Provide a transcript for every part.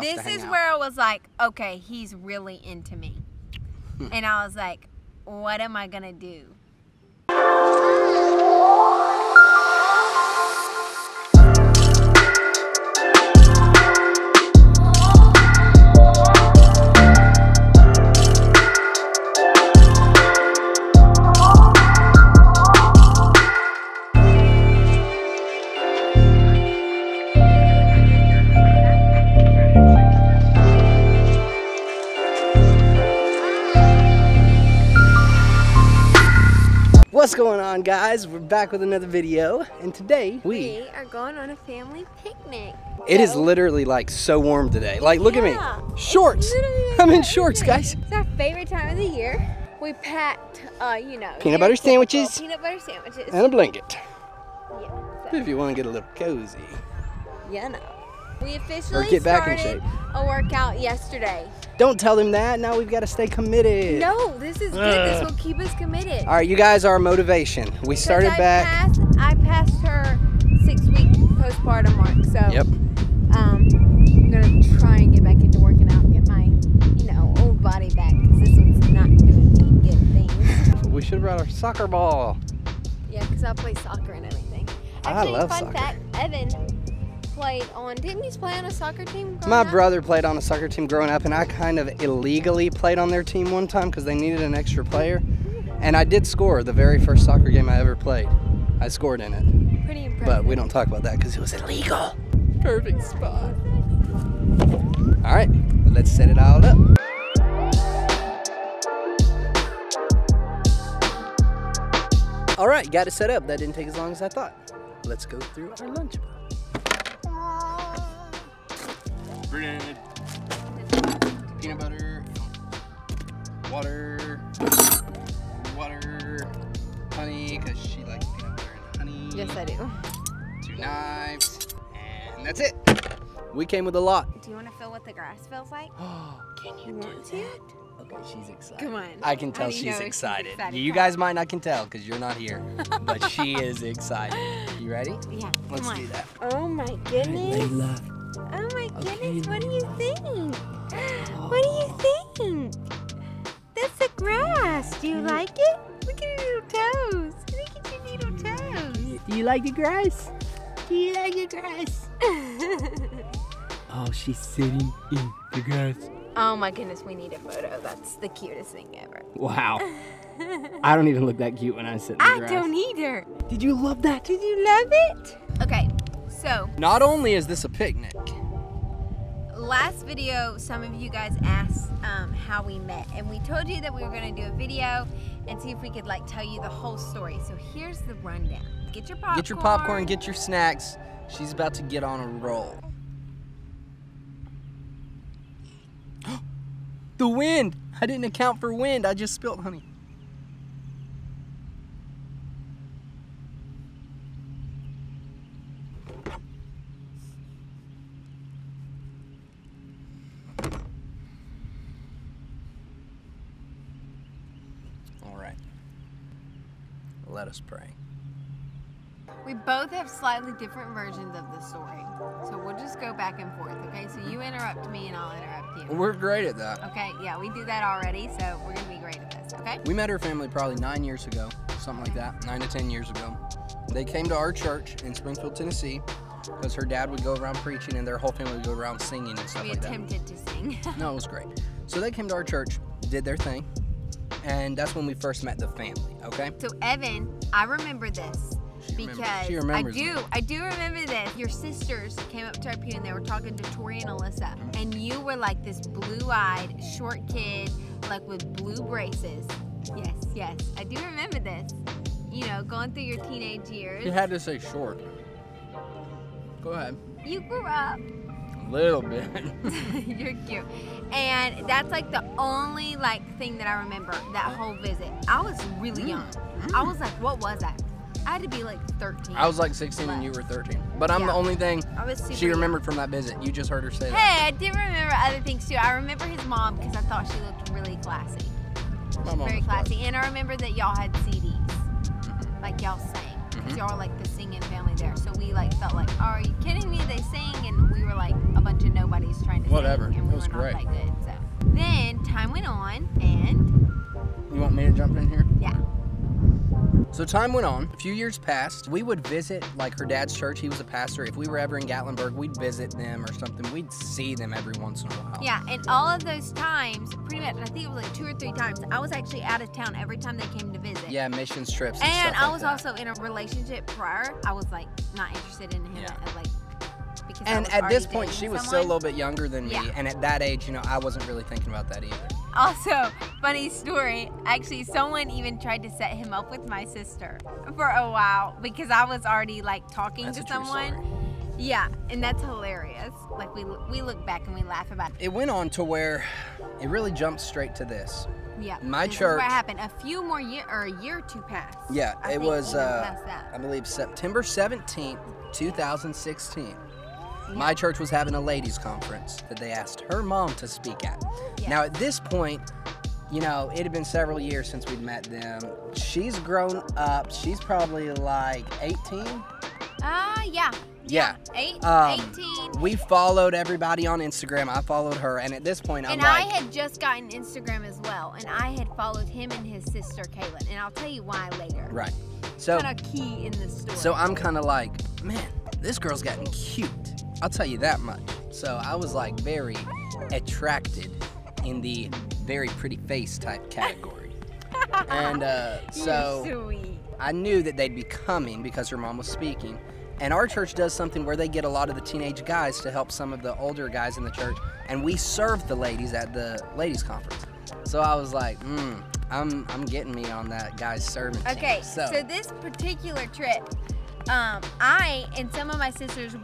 This is where I was like, okay, he's really into me. And I was like, what am I gonna do? What's going on, guys? We're back with another video, and today we are going on a family picnic. It is literally like so warm today. Like, look at me. Shorts. I'm in shorts, guys. It's our favorite time of the year. We packed, you know, peanut butter sandwiches and a blanket. Yeah, so. If you want to get a little cozy. Yeah, no. We officially started a workout yesterday. Don't tell them that. Now we've got to stay committed. No, this is good. This will keep us committed. All right, you guys are our motivation. We started back. I passed her 6-week postpartum mark, so yep. I'm going to try and get back into working out and get my, you know, old body back, because this one's not doing good things. We should have brought our soccer ball. Yeah, because I play soccer and everything. Actually, I love soccer. Fun fact, Evan played on, didn't you play on a soccer team growing up? My brother played on a soccer team growing up, and I kind of illegally played on their team one time because they needed an extra player, and I did score the very first soccer game I ever played. I scored in it. Pretty impressive. But we don't talk about that because it was illegal. Perfect spot. All right, let's set it all up. All right, got it set up. That didn't take as long as I thought. Let's go through our lunch box. Bread, peanut butter, water, honey, because she likes peanut butter and honey. Yes, I do. 2 knives, and that's it. We came with a lot. Do you want to feel what the grass feels like? Can you do that? Okay, she's excited. Come on. I can tell she's excited. You guys might not can tell because you're not here, but she is excited. You ready? Yeah. Let's do that. Oh my goodness. Oh my goodness, what do you think? What do you think? That's the grass. Do you like it? Look at your little toes. Look at your little toes. Do you like the grass? Do you like the grass? Oh, she's sitting in the grass. Oh my goodness, we need a photo. That's the cutest thing ever. Wow. I don't even look that cute when I sit in the grass. I don't either. Did you love that? Did you love it? Okay. So, not only is this a picnic. Last video, some of you guys asked how we met, and we told you that we were going to do a video and see if we could like tell you the whole story. So here's the rundown. Get your popcorn. Get your popcorn. Get your snacks. She's about to get on a roll. The wind. I didn't account for wind. I just spilled honey. Let us pray. We both have slightly different versions of the story, so we'll just go back and forth, okay? So you interrupt me and I'll interrupt you. We're great at that. Okay, yeah, we do that already, so we're going to be great at this, okay? We met her family probably 9 years ago, something like that, 9 to 10 years ago. They came to our church in Springfield, Tennessee, because her dad would go around preaching and their whole family would go around singing and stuff like that. We attempted to sing. No, it was great. So they came to our church, did their thing. And that's when we first met the family, okay? So Evan, I remember this because I do remember this. Your sisters came up to our pew and they were talking to Tori and Alyssa, and you were like this blue-eyed, short kid, like with blue braces. Yes, yes, I do remember this. You know, going through your teenage years. You had to say short. Go ahead. You grew up. Little bit. You're cute. And that's like the only like thing that I remember that whole visit. I was really young. I was like, what was I? I had to be like 13. I was like 16 and you were 13. But I'm the only thing she remembered from that visit. You just heard her say that. Hey, I did remember other things too. I remember his mom because I thought she looked really classy. She was very classy. And I remember that y'all had CDs. Like y'all sang. because y'all are like the singing family there. So we like felt like, oh, are you kidding me? They sing, and we were like a bunch of nobodies trying to sing. And we were not that good. So then time went on, and you want me to jump in here? Yeah. So time went on, a few years passed. We would visit like her dad's church, he was a pastor. If we were ever in Gatlinburg, we'd visit them or something. We'd see them every once in a while. Yeah, and all of those times, pretty much, I think it was like 2 or 3 times, I was actually out of town every time they came to visit. Yeah, missions trips and stuff like that. And I was also in a relationship prior. I was like not interested in him because I was already dating someone. And at this point, she was still a little bit younger than me. And at that age, you know, I wasn't really thinking about that either. Also, funny story, actually someone even tried to set him up with my sister for a while because I was already like talking to someone. Yeah, and that's hilarious. Like we look back and we laugh about it. It went on to where it really jumped straight to this. Yeah, my church. What happened? A few more years or a year or two passed. Yeah, it was I believe September 17th, 2016. My church was having a ladies' conference that they asked her mom to speak at. Yes. Now, at this point, you know, it had been several years since we'd met them. She's grown up. She's probably like 18. Yeah. 18. We followed everybody on Instagram. I followed her. And at this point, I'm like... And I had just gotten Instagram as well. And I had followed him and his sister, Kayla. And I'll tell you why later. Right. So kind of key in this story. So I'm kind of like, man, this girl's gotten cute. I'll tell you that much. So I was like very attracted in the very pretty face type category. And so sweet. I knew that they'd be coming because her mom was speaking. And our church does something where they get a lot of the teenage guys to help some of the older guys in the church. And we serve the ladies at the ladies' conference. So I was like, I'm getting me on that guy's servant team. Okay, so this particular trip, I and some of my sisters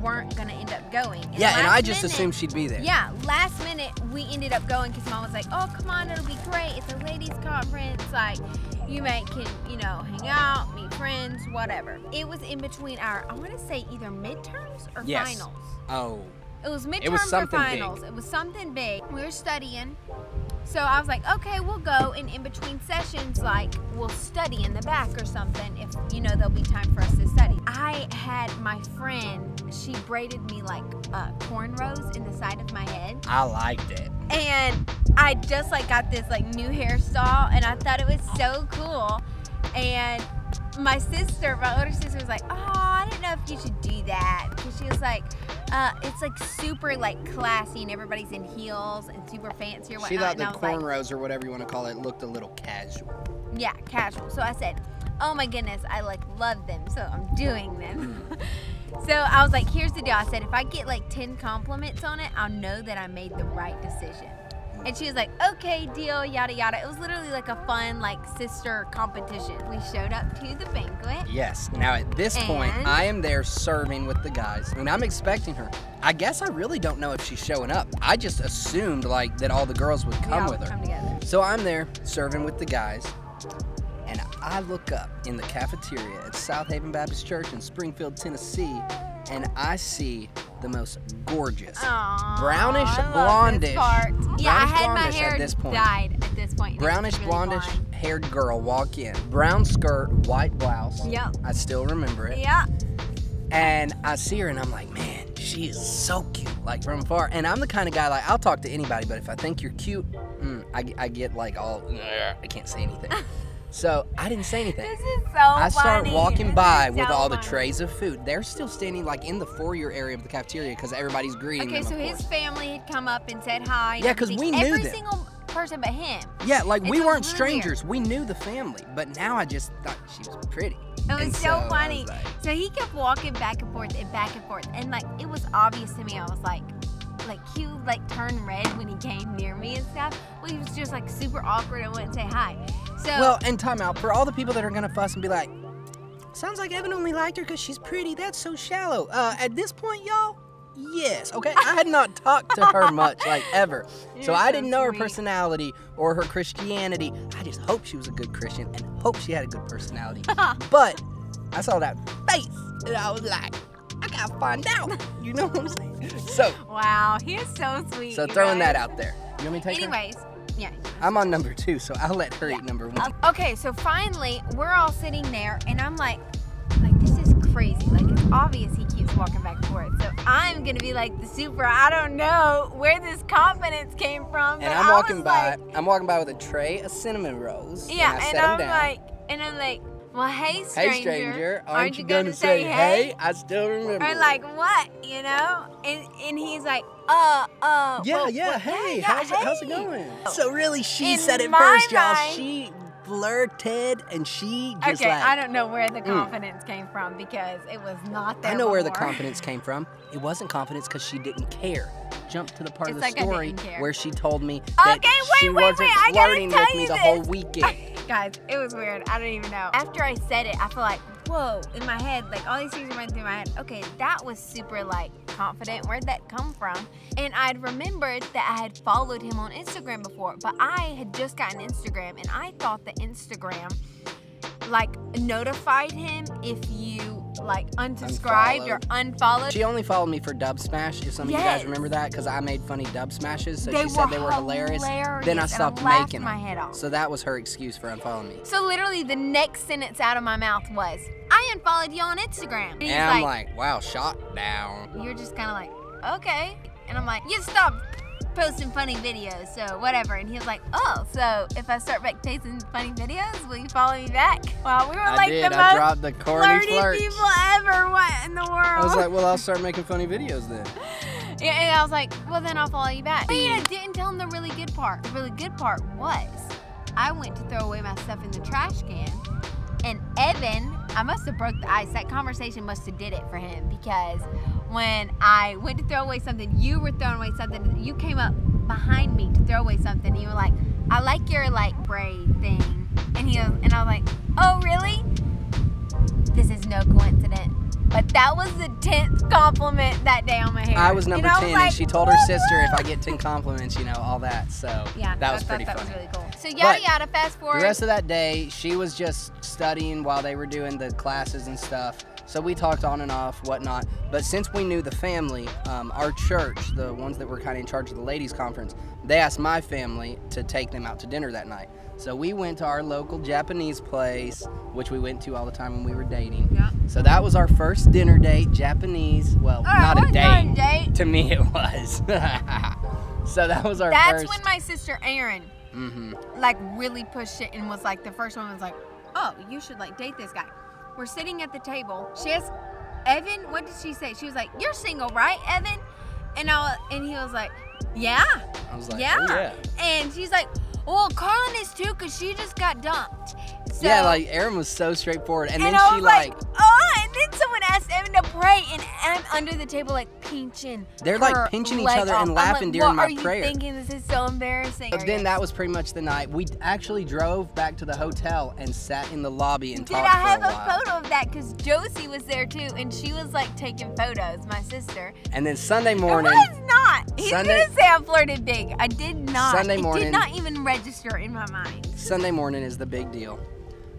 weren't going to end up going. And yeah, and I just assumed she'd be there. Yeah, last minute we ended up going because Mom was like, oh, come on, it'll be great. It's a ladies' conference. Like, you might can, you know, hang out, meet friends, whatever. It was in between our, I want to say either midterms or finals. Oh. It was midterms or finals. It was something big. We were studying. So I was like, okay, we'll go, and in between sessions, like, we'll study in the back or something if, you know, there'll be time for us to study. I had my friend, she braided me, like, cornrows in the side of my head. I liked it. And I just, like, got this, like, new hairstyle, and I thought it was so cool. And my sister, my older sister was like, oh, I didn't know if you should do that. Because she was like... it's like super like classy and everybody's in heels and super fancy or whatnot. She thought the cornrows or whatever you want to call it looked a little casual. Yeah, casual. So I said, oh my goodness, I like love them, so I'm doing them. So I was like, here's the deal. I said, if I get like 10 compliments on it, I'll know that I made the right decision. And she was like, okay, deal, yada, yada. It was literally like a fun, like, sister competition. We showed up to the banquet. Yes. Now, at this point, I am there serving with the guys. And I'm expecting her. I guess I really don't know if she's showing up. I just assumed, like, that all the girls would come with her. Come together. So I'm there serving with the guys. And I look up in the cafeteria at South Haven Baptist Church in Springfield, Tennessee. And I see the most gorgeous, brownish, blondish haired girl walk in. Brown skirt, white blouse. Yep. I still remember it. Yeah. And I see her and I'm like, man, she is so cute, like from afar. And I'm the kind of guy, like, I'll talk to anybody, but if I think you're cute, I get like all, I can't say anything. So I didn't say anything. This is so funny. I start walking by with all the trays of food. They're still standing like in the foyer area of the cafeteria because everybody's greeting them. Okay, so his family had come up and said hi. Yeah, because we knew them. Every single person but him. Yeah, like we weren't strangers. We knew the family. But now I just thought she was pretty. It was so funny. So he kept walking back and forth and back and forth. And like it was obvious to me. I was like, he would like turn red when he came near me and stuff. Well, he was just like super awkward and wouldn't say hi. So well, and time out for all the people that are gonna fuss and be like, sounds like Evan only liked her because she's pretty. That's so shallow. At this point, y'all, yes, okay. I had not talked to her much, like ever. So I didn't know her personality or her Christianity. I just hope she was a good Christian and hope she had a good personality. But I saw that face and I was like, I gotta find out. You know what I'm saying? So. Wow, he is so sweet. So throwing that out there. You want me to take her? Yeah. I'm on number 2, so I'll let her eat number 1. Okay, so finally, we're all sitting there, and I'm like, crazy. Like, it's obvious he keeps walking back and forth. So I'm gonna be like the super, I don't know where this confidence came from. But and I'm walking by with a tray of cinnamon rolls. Yeah, and I'm like, well, hey stranger, aren't you gonna say hey? I still remember. Or like what, you know? And he's like, hey, how's it going? So really, she said it first, y'all. She blurted and she just like, I don't know where the confidence came from because it was not there. I know where the confidence came from. It wasn't confidence because she didn't care. Jump to the part of the story where she told me that she wasn't flirting with me the whole weekend. Guys, it was weird. I don't even know. After I said it, I feel like, whoa, in my head, like all these things went through my head. Okay, that was super like confident. Where'd that come from? And I'd remembered that I had followed him on Instagram before, but I had just gotten Instagram and I thought that Instagram like notified him if you like unsubscribed or unfollowed. She only followed me for Dub Smash, if some of you guys remember that, because I made funny Dub Smashes, so she said they were hilarious. Then I stopped making them. So that was her excuse for unfollowing me. So literally the next sentence out of my mouth was, I unfollowed you on Instagram. And I'm like, wow, shot down. You're just kind of like, okay. And I'm like, you stopped posting funny videos, so whatever. And he was like, oh, so if I start back posting funny videos, will you follow me back? Wow, we were like the most flirty people ever. What in the world? I was like, well, I'll start making funny videos then. Yeah, and I was like, well, then I'll follow you back. But I didn't tell him the really good part. The really good part was I went to throw away my stuff in the trash can, and Evan, I must have broke the ice. That conversation must have did it for him, because when I went to throw away something, you were throwing away something, and you came up behind me to throw away something, and you were like, I like your like braid thing. And I was like, oh really? This is no coincidence. But that was the 10th compliment that day on my hair. I was number 10, and she told her sister if I get 10 compliments, you know, all that. So yeah, that was pretty funny. That was really cool. So yada yada, fast forward. The rest of that day, she was just studying while they were doing the classes and stuff. So we talked on and off, whatnot. But since we knew the family, our church, the ones that were kind of in charge of the ladies' conference, they asked my family to take them out to dinner that night. So we went to our local Japanese place, which we went to all the time when we were dating. Yeah. So that was our first dinner date, Japanese. Well, not a date. To me, it was. So that was our first. That's when my sister Erin like really pushed it and was like, the first one was like, oh, you should like date this guy. We're sitting at the table. She asked Evan, what did she say? She was like, you're single, right, Evan? And he was like, yeah. I was like, yeah. Oh, yeah. And she's like, well, Carlin is too, because she just got dumped. So, yeah, like Erin was so straightforward. And then she like, oh, and then someone asked Evan to pray, and I'm under the table like pinching. They're like pinching each other and laughing during my prayer. I'm thinking this is so embarrassing. But then that was pretty much the night. We actually drove back to the hotel and sat in the lobby and talked for a while. Did I have a photo of that? Because Josie was there too, and she was like taking photos, my sister. And then Sunday morning. It was not. He's gonna say I flirted big. I did not. Sunday morning. It did not even register in my mind. Sunday morning is the big deal.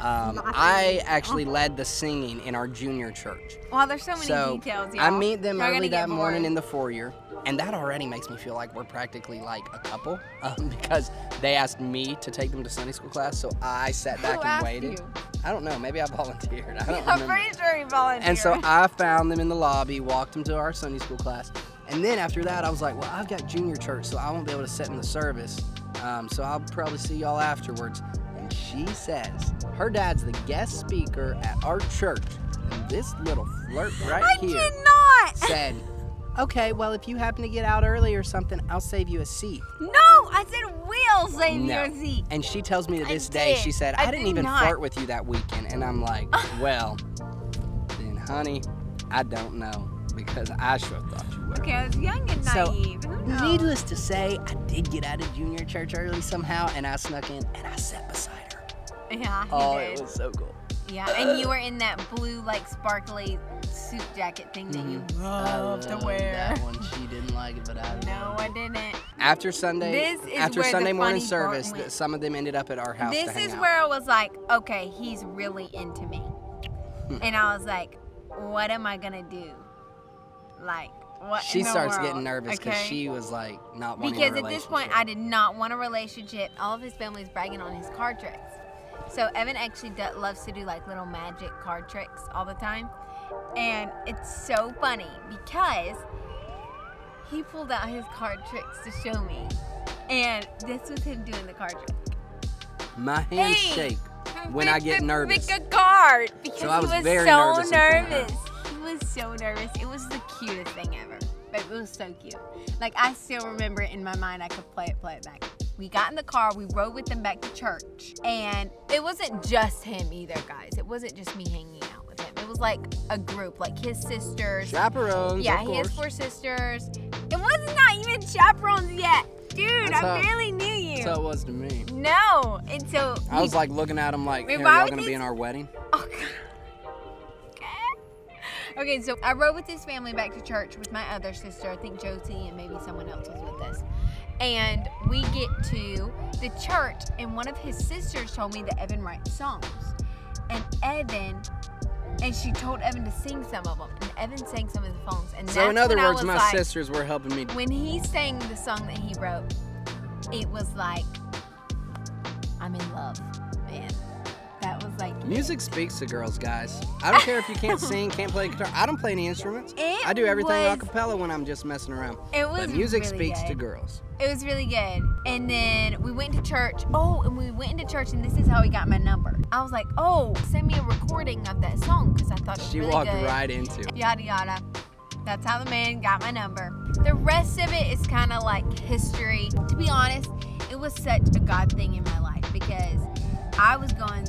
I actually led the singing in our junior church. Wow, there's so many details, y'all. I meet them early that morning in the foyer, and that already makes me feel like we're practically like a couple, because they asked me to take them to Sunday school class, so I sat back and waited. You? I don't know, maybe I volunteered. I don't remember. I'm pretty sure you volunteered. And so I found them in the lobby, walked them to our Sunday school class, and then after that I was like, well, I've got junior church, so I won't be able to sit in the service, so I'll probably see y'all afterwards. She says her dad's the guest speaker at our church, and this little flirt said, okay, well, if you happen to get out early or something, I'll save you a seat. No, I said we'll save you a seat. And she tells me to this day, she said, I didn't even flirt with you that weekend. And I'm like, well, then, honey, I don't know, because I sure thought you were. Okay, I was young and naive. So, needless to say, I did get out of junior church early somehow, and I snuck in, and I sat beside her. Yeah, oh, it was so cool. Yeah, and you were in that blue, like, sparkly suit jacket thing that you love to wear. That one, she didn't like it, but I did. No, I didn't. After Sunday, morning service, some of them ended up at our house. This is where I was like, okay, he's really into me, and I was like, what am I gonna do? Like, what she starts getting nervous because she was like not wanting a relationship. Because at this point I did not want a relationship. All of his family's bragging on his card tricks. So Evan actually loves to do like little magic card tricks all the time. And it's so funny because he pulled out his card tricks to show me. And this was him doing the card trick. My hands shake when I get nervous. Pick a card. Because so I was so nervous. He was so nervous. It was the cutest thing ever. But it was so cute. Like, I still remember it in my mind. I could play it back. We got in the car, we rode with them back to church. And it wasn't just him either, guys. It wasn't just me hanging out with him. It was like a group, like his sisters. Chaperones, yeah, he has 4 sisters. It was not even chaperones yet. Dude, I barely knew you. That's how it was to me. No, and so. I was like looking at him like, hey, are y'all gonna be in our wedding? Oh, God. Okay, so I rode with his family back to church with my other sister. I think Josie and maybe someone else was with us. And we get to the church, and one of his sisters told me that Evan writes songs. And she told Evan to sing some of them. And Evan sang some of the songs. And so in other words, my sisters were helping me. When he sang the song that he wrote, it was like, I'm in love, man. That was like music speaks to girls, guys. I don't care if you can't sing, can't play guitar. I don't play any instruments. I do everything a cappella when I'm just messing around. But music speaks to girls. It was really good. And then we went to church. Oh, and we went into church, and this is how he got my number. I was like, oh, send me a recording of that song because I thought it was really good. She walked right into it. Yada yada. That's how the man got my number. The rest of it is kind of like history. To be honest, it was such a God thing in my life because I was going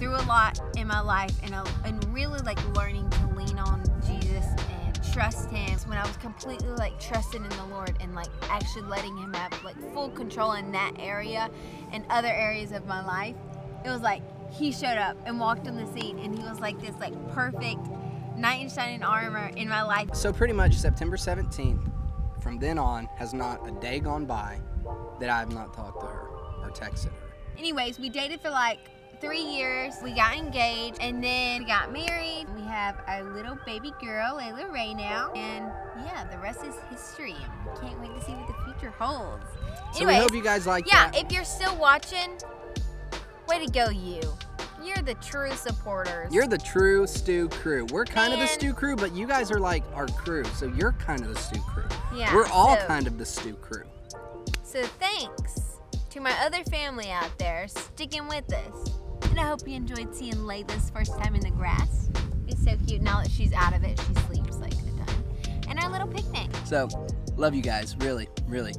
through a lot in my life and really like learning to lean on Jesus and trust him. It's when I was completely like trusting in the Lord and like actually letting him have like full control in that area and other areas of my life, it was like he showed up and walked in the seat and he was like this like perfect knight in shining armor in my life. So pretty much September 17th from then on has not a day gone by that I have not talked to her or texted her. Anyways, we dated for like 3 years. We got engaged and then we got married. We have our little baby girl, Layla Ray, now. And yeah, the rest is history. I can't wait to see what the future holds. So anyways, we hope you guys like that. Yeah, if you're still watching, way to go you. You're the true supporters. You're the true Stew Crew. We're kind of the Stew Crew, but you guys are like our crew. So you're kind of the Stew Crew. Yeah. We're all kind of the Stew Crew. So thanks to my other family out there sticking with us. And I hope you enjoyed seeing Layla's first time in the grass. It's so cute. Now that she's out of it, she sleeps like a ton. And our little picnic. So, love you guys. Really, really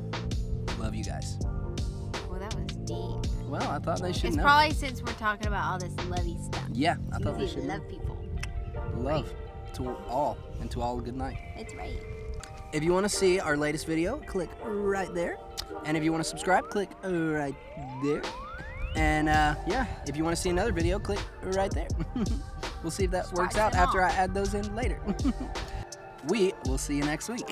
love you guys. Well, that was deep. Well, I thought they should know. It's probably since we're talking about all this lovey stuff. Yeah, I thought they should know. Love people. Love to all, and to all a good night. That's right. If you want to see our latest video, click right there. And if you want to subscribe, click right there. And yeah, if you want to see another video, click right there. We'll see if that works out after I add those in later. We will see you next week.